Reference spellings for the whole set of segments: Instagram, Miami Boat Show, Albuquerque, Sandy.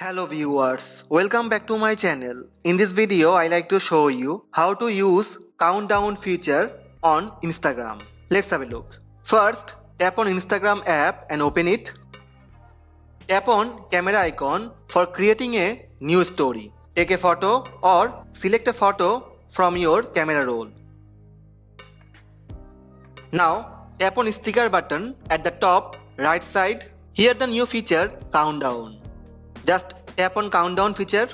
Hello viewers, welcome back to my channel. In this video, I like to show you how to use countdown feature on Instagram. Let's have a look. First, tap on Instagram app and open it. Tap on camera icon for creating a new story. Take a photo or select a photo from your camera roll. Now, tap on sticker button at the top right side. Here the new feature countdown. Just tap on countdown feature.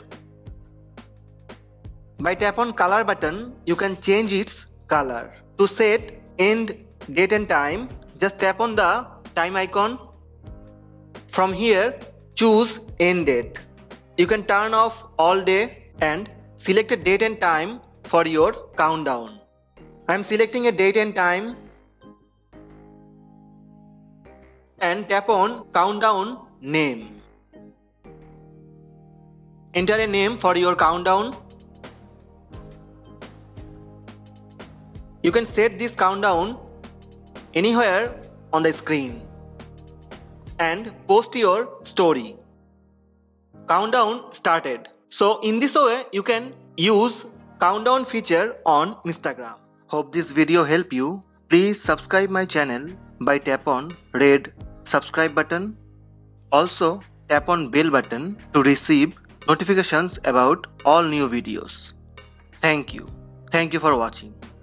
By tap on color button, you can change its color. To set end date and time, just tap on the time icon. From here, choose end date. You can turn off all day and select a date and time for your countdown. I am selecting a date and time and tap on countdown name. Enter a name for your countdown. You can set this countdown anywhere on the screen and post your story. Countdown started. So in this way you can use countdown feature on Instagram. Hope this video helped you. Please subscribe my channel by tap on red subscribe button. Also tap on bell button to receive notifications about all new videos. Thank you. Thank you for watching.